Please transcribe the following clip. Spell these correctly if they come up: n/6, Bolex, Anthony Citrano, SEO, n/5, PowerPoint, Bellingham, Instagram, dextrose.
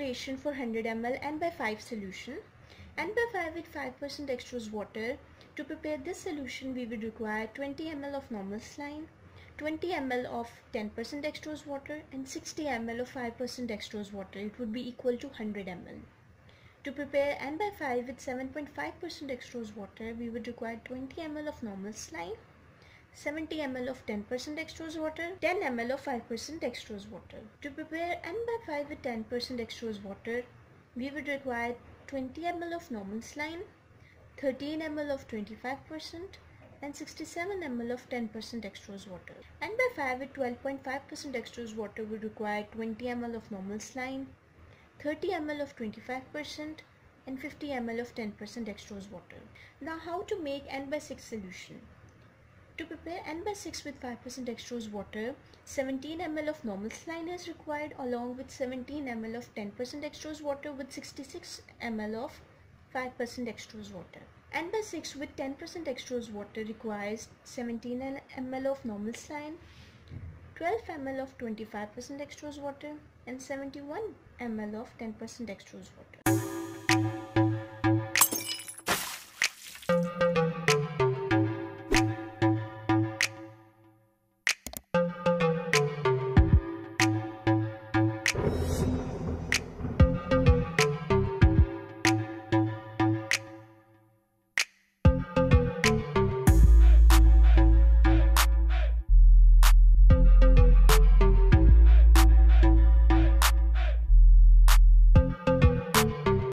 preparation for 100 ml n/5 solution. n/5 with 5% dextrose water. To prepare this solution, we would require 20 ml of normal slime, 20 ml of 10% dextrose water and 60 ml of 5% dextrose water. It would be equal to 100 ml. To prepare n/5 with 7.5% dextrose water, we would require 20 ml of normal slime, 70 ml of 10% dextrose water, 10 ml of 5% dextrose water. To prepare n/5 with 10% dextrose water, we would require 20 ml of normal slime, 13 ml of 25% and 67 ml of 10% dextrose water. n/5 with 12.5% dextrose water would require 20 ml of normal slime, 30 ml of 25% and 50 ml of 10% dextrose water. Now how to make n/6 solution? To prepare n/6 with 5% dextrose water, 17 ml of normal slime is required along with 17 ml of 10% dextrose water with 66 ml of 5% dextrose water. n/6 with 10% dextrose water requires 17 ml of normal slime, 12 ml of 25% dextrose water and 71 ml of 10% dextrose water.